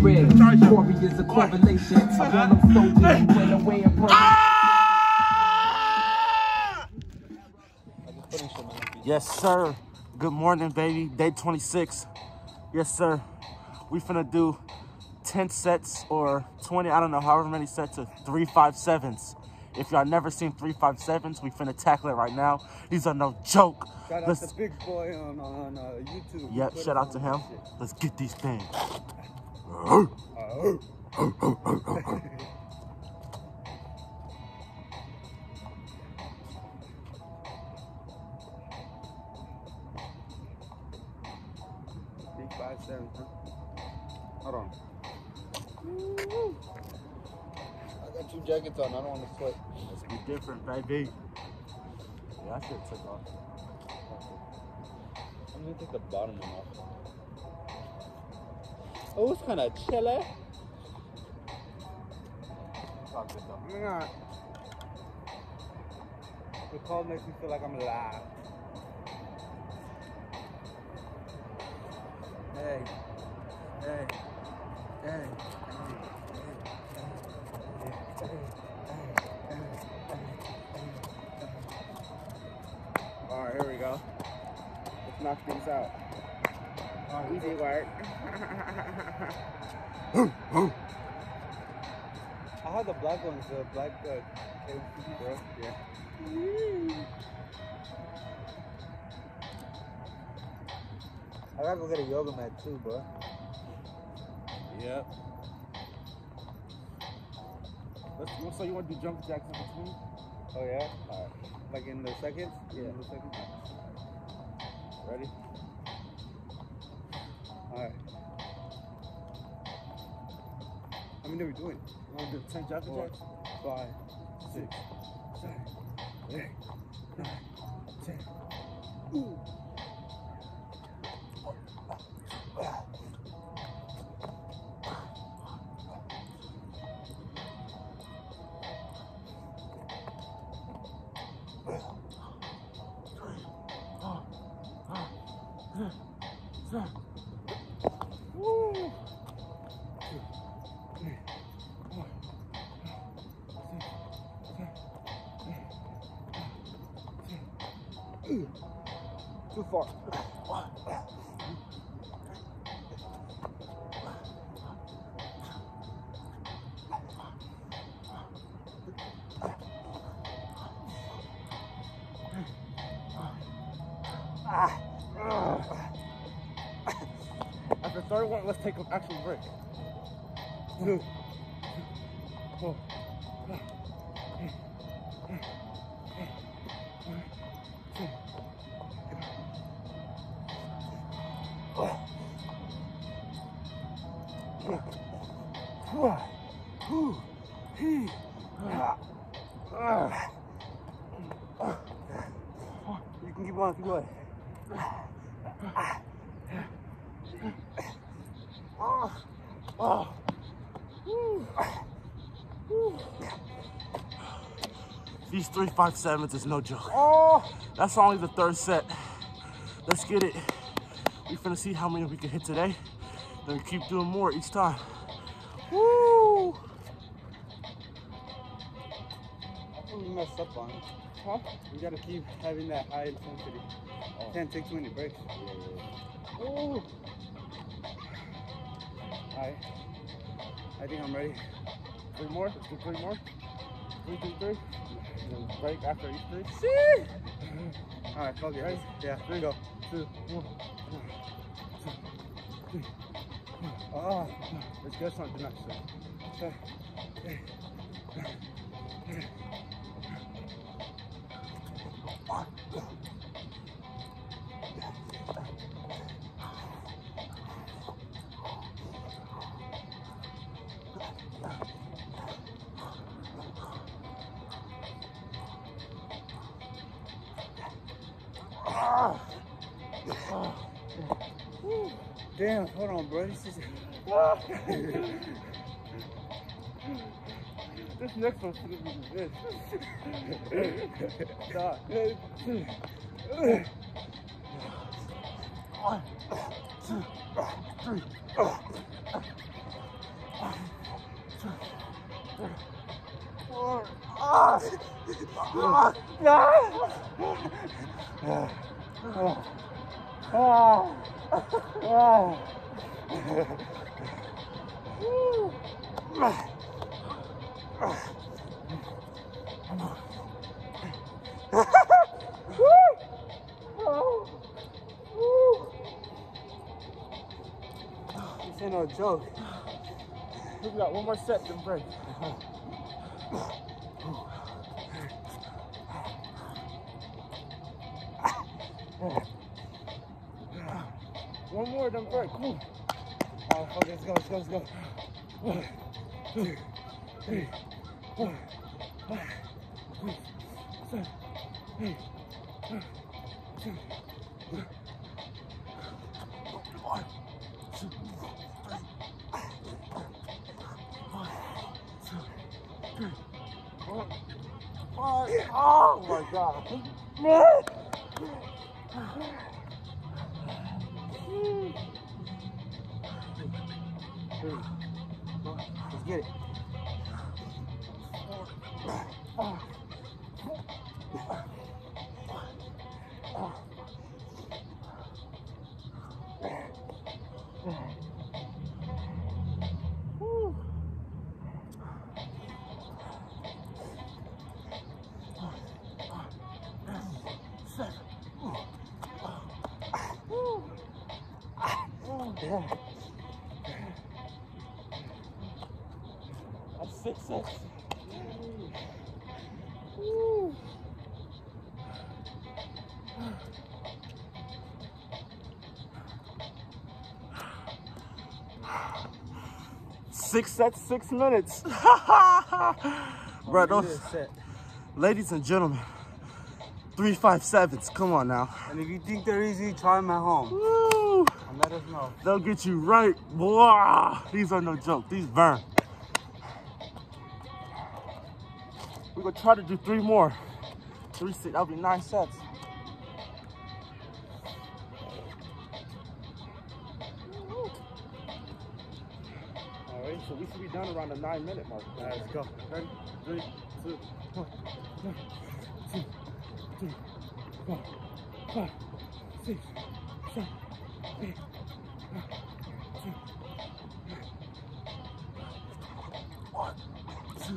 career. Story is a correlation of one of soldiers who went away and burned. Yes, sir. Good morning, baby. Day 26. Yes, sir. We finna do 10 sets or 20, I don't know, however many sets of 357s. If y'all never seen 357s, we finna tackle it right now. These are no joke. Shout out to Big Boy on YouTube. Yep, shout out to him. Let's get these things. Big 57, huh? Hold on. Woo-hoo. I got two jackets on. I don't want to sweat. Let's be different, baby. Yeah, I should have took off. I'm going to take the bottom one off. Oh, it's kind of chilly. It's all good, though. You're not. The cold makes me feel like I'm alive. Hey. Hey. Hey. Alright, here we go. Let's knock things out. Right. Easy work. I have the black ones, the black KFC, bro. Yeah. I gotta go get a yoga mat too, bro. Yep. So you want to do jump jacks in between? Oh yeah? Alright. Like in the seconds? Yeah. In the seconds? Ready? Alright. How many are we doing? You want to do 10 jump jacks? 5, 6, 7, 8, 9, 10. Ooh. Too far. After the third one, let's take an actual break. Oh. You can keep going, keep going. These 357s is no joke. Oh. That's only the third set. Let's get it. We finna see how many we can hit today. Then we keep doing more each time. Woo! That's what we messed up on. Huh? You gotta keep having that high intensity. Oh. Can't take too many breaks. Yeah. Ooh! Alright. I think I'm ready. 3 more? Let's do 3 more. 3, 3, 3. Break after each 3. See? Alright, fuck it. Ready? Yeah, 3, go. 2, 1, 2, 3. Oh, let's get something next time. Damn, hold on, bro. This is. This next one's gonna be this. Stop. This ain't no joke. We got one more set to break. One more, then break. Come on. Oh, fuck it. Let's go, let's go, let's go. 1, 2, 3, 4, 5, 6, 7, 8, 9, 10. Oh my God. Let's get it. 6-6. Woo. Six sets, 6 minutes. Bro, those, ladies and gentlemen, 3 5-7s. Come on now. And if you think they're easy, try them at home. Woo. And let us know. They'll get you right. Wow. These are no joke. These burn. We're gonna try to do 3 more. 3 sets, that'll be 9 sets. All right, so we should be done around the 9-minute mark. All right, let's go. Ready? 3, 2, 1, 2, 3, 4, 5, 6, 7, 8, 9, 10. 1, 2.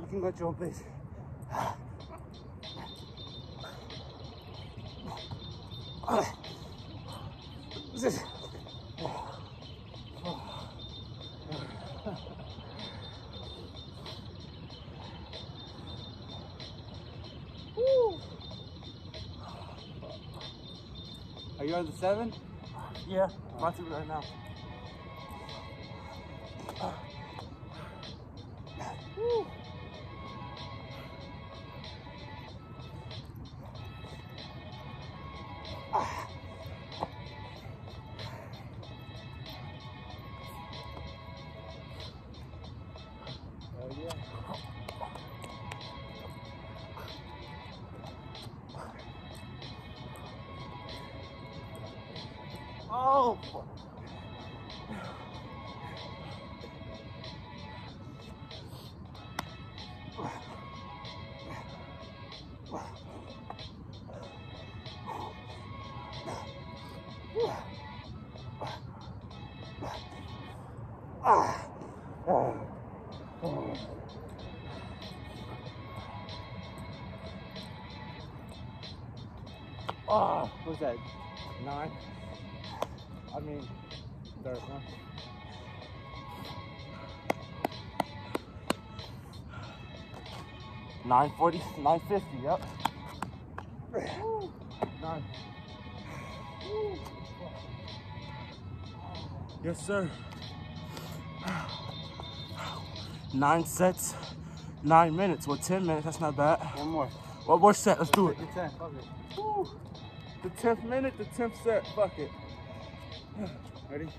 You can go at your own pace. Are you on the 7? Yeah, I'm about to right now. Woo. Oh yeah. Oh fuck. Oh, what was that? 9? I mean, third one. Huh? 940, 950, yep. Woo. 9. Woo. Yes, sir. 9 sets, 9 minutes. Well, 10 minutes, that's not bad. One more set, let's do it. The 10th, fuck it. Woo. The 10th minute, the 10th set, fuck it. Ready? 2.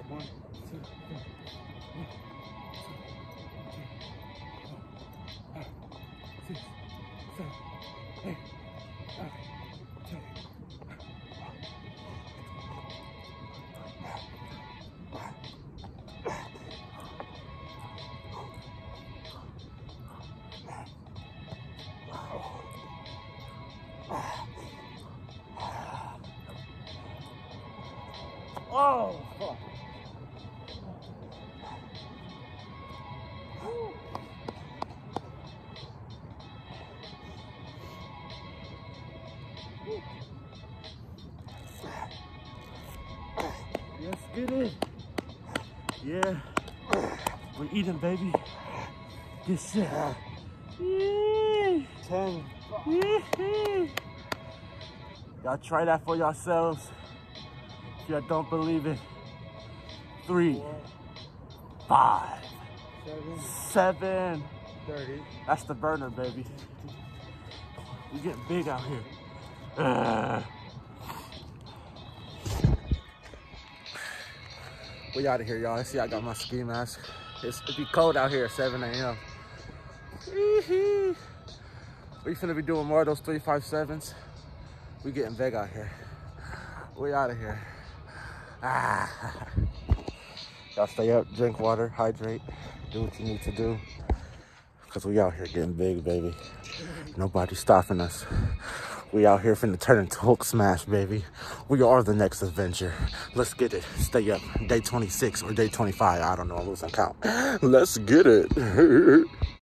Let's get it. Yeah, we're eating, baby. Good shit. Yeah. 10. Y'all try that for yourselves. If y'all don't believe it. 3, 4, 5, 7, 7, 30. That's the burner, baby. We getting big out here. We out of here, y'all. See, I got my ski mask. It'd be cold out here at 7 a.m. We finna be doing more of those 3, 5, 7s. We getting big out here. We out of here. Ah. Y'all stay up, drink water, hydrate, do what you need to do. Cause we out here getting big, baby. Nobody stopping us. We out here finna turn into Hook Smash, baby. We are the next adventure. Let's get it. Stay up. Day 26 or day 25. I don't know. I'm losing count. Let's get it.